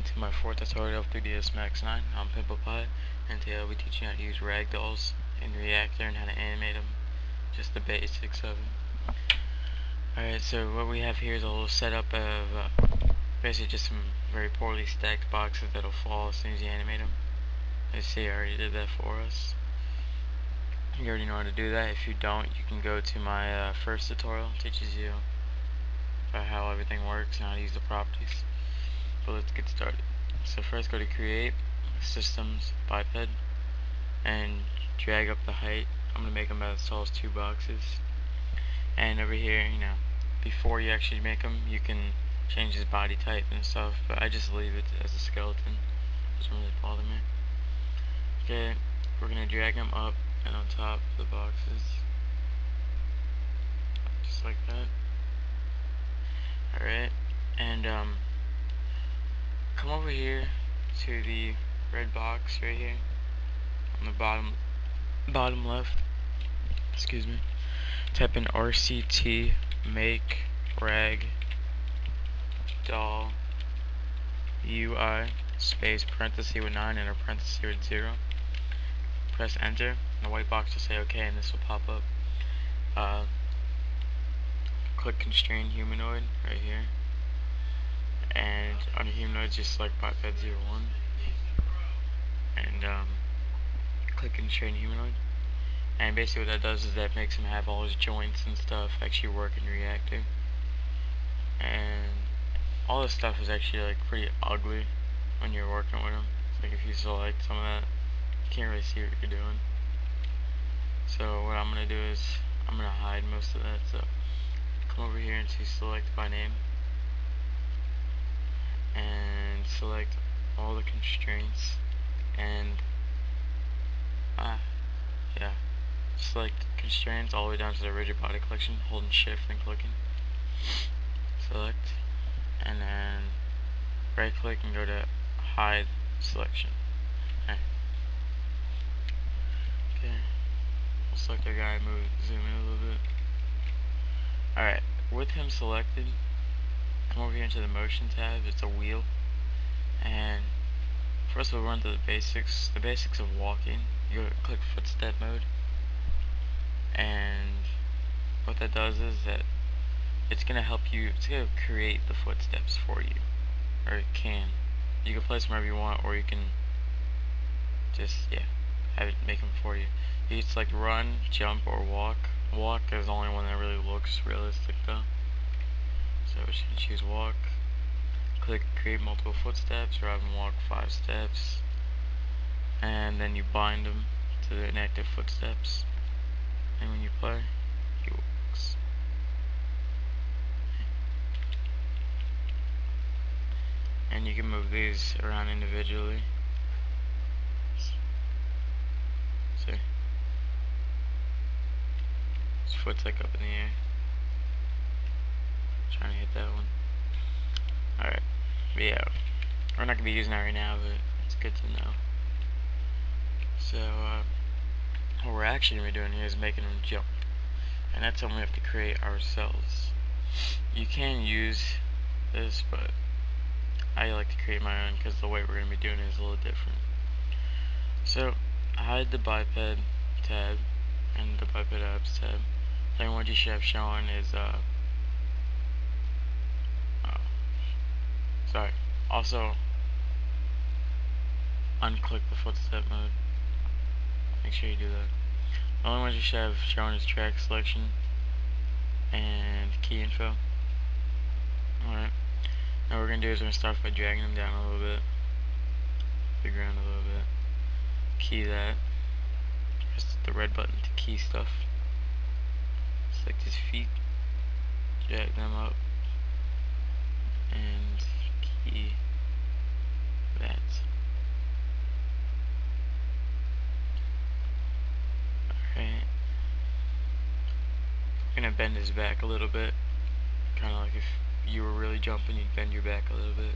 welcome to my fourth tutorial of 3ds Max 9. I'm PimplePie, and today I'll be teaching you how to use ragdolls in Reactor and how to animate them, just the basics of them. Alright, so what we have here is a little setup of basically just some very poorly stacked boxes that'll fall as soon as you animate them. Let's see, I already did that for us. You already know how to do that. If you don't, you can go to my first tutorial. It teaches you about how everything works and how to use the properties. But let's get started. So first, go to Create, Systems, Biped, and drag up the height. I'm gonna make them as tall as two boxes. And over here, you know, before you actually make them, you can change his body type and stuff. But I just leave it as a skeleton. Doesn't really bother me. Okay, we're gonna drag them up and on top of the boxes, just like that. All right, and come over here to the red box right here on the bottom left. Excuse me. Type in rctmakeragdollui space parenthesis with 9 and a parenthesis with 0. Press enter. The white box will say OK, and this will pop up. Click constrain humanoid right here, and under humanoid just select Biped01 and click constrain humanoid. And basically what that does is that makes him have all his joints and stuff actually work in Reactor, and all this stuff is actually like pretty ugly when you're working with him. It's like if you select some of that, you can't really see what you're doing. So what I'm gonna do is I'm gonna hide most of that. So come over here and to select by name and select all the constraints, and yeah, select constraints all the way down to the rigid body collection, holding shift and clicking. Select, and then right click and go to hide selection. Okay. We'll select our guy and move, zoom in a little bit. Alright, with him selected, come over here into the motion tab. It's a wheel, and first we'll run through the basics of walking. You click footstep mode, and what that does is that it's gonna help you, it's gonna create the footsteps for you, or it can. You can place them wherever you want, or you can just, yeah, have it make them for you. You can select run, jump, or walk. Walk is the only one that really looks realistic though, so we should choose walk. Click create multiple footsteps, or have them walk 5 steps, and then you bind them to the inactive footsteps, and when you play, he walks. And you can move these around individually. See? Foot's like up in the air. I'm trying to hit that one. Alright. But yeah, we're not gonna be using that right now, but it's good to know. So what we're actually gonna be doing here is making them jump, and that's something we have to create ourselves. You can use this, but I like to create my own because the way we're gonna be doing it is a little different. So hide the biped tab and the biped apps tab. Then what you should have shown is also unclick the footstep mode. Make sure you do that. The only ones you should have shown is track selection and key info. Alright. Now what we're gonna do is we're gonna start by dragging them down a little bit, the ground a little bit. Key that. Press the red button to key stuff. Select his feet, drag them up, and key that. Alright. I'm gonna bend his back a little bit. Kinda like if you were really jumping, you'd bend your back a little bit.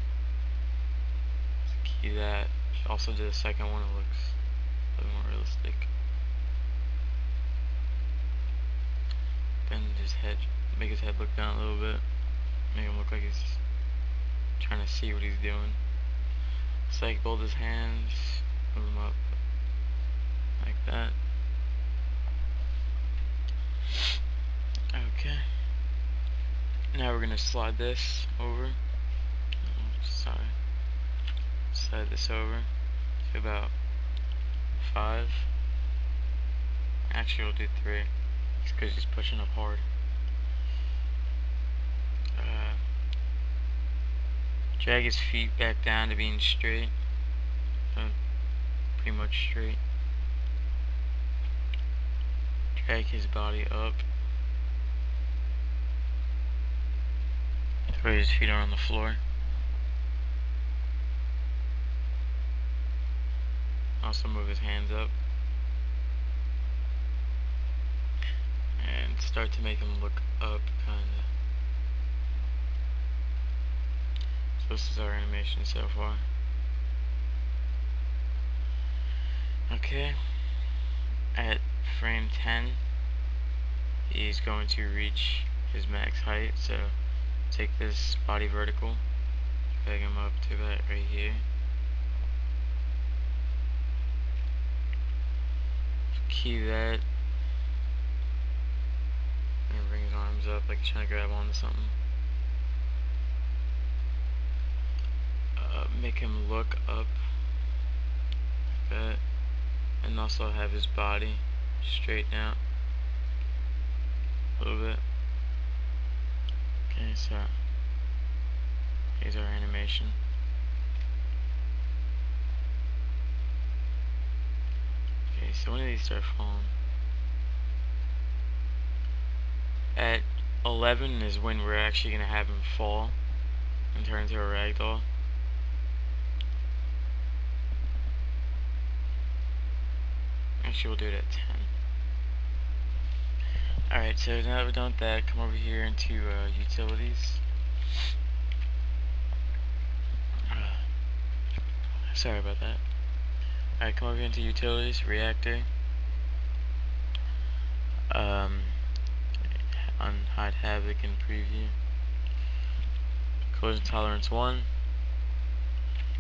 So key that. Also do the second one, it looks a little more realistic. Bend his head, make his head look down a little bit, make him look like he's trying to see what he's doing. Psych bolt his hands, move him up like that. Okay. Now we're gonna slide this over. Slide this over to about 5. Actually, we'll do 3. It's because he's pushing up hard. Drag his feet back down to being straight, pretty much straight. Drag his body up where his feet are on the floor. Also move his hands up and start to make him look up, kinda. So this is our animation so far. Okay, at frame 10 he's going to reach his max height, so take this body vertical, drag him up to about right here. Key that and bring his arms up like he's trying to grab onto something. Make him look up like that, and also have his body straighten out a little bit. Okay, so here's our animation. Okay, so when do these start falling? At 11 is when we're actually going to have him fall and turn into a ragdoll. Actually, we'll do it at 10. Alright, so now that we're done with that, come over here into utilities. Sorry about that. Alright, come over here into utilities, reactor. Unhide Havoc and preview. Collision tolerance 1.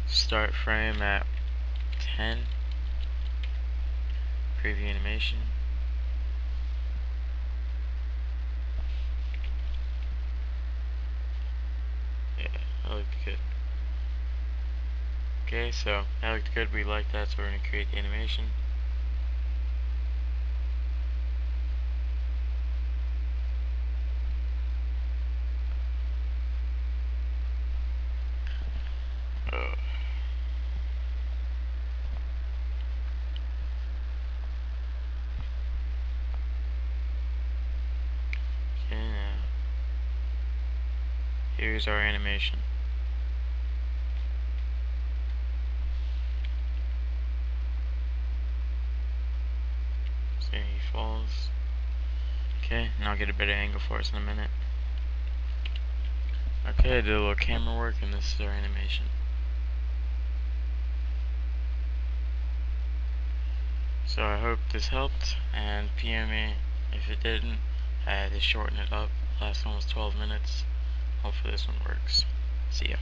Start frame at 10. Preview animation. Yeah, that looked good. Okay, so that looked good. We like that, so we're going to create the animation. Here's our animation. See, he falls. Okay, and I'll get a better angle for us in a minute. Okay, I did a little camera work, and this is our animation. So I hope this helped, and PM me if it didn't. I had to shorten it up. Last one was 12 minutes. Hopefully this one works. See ya.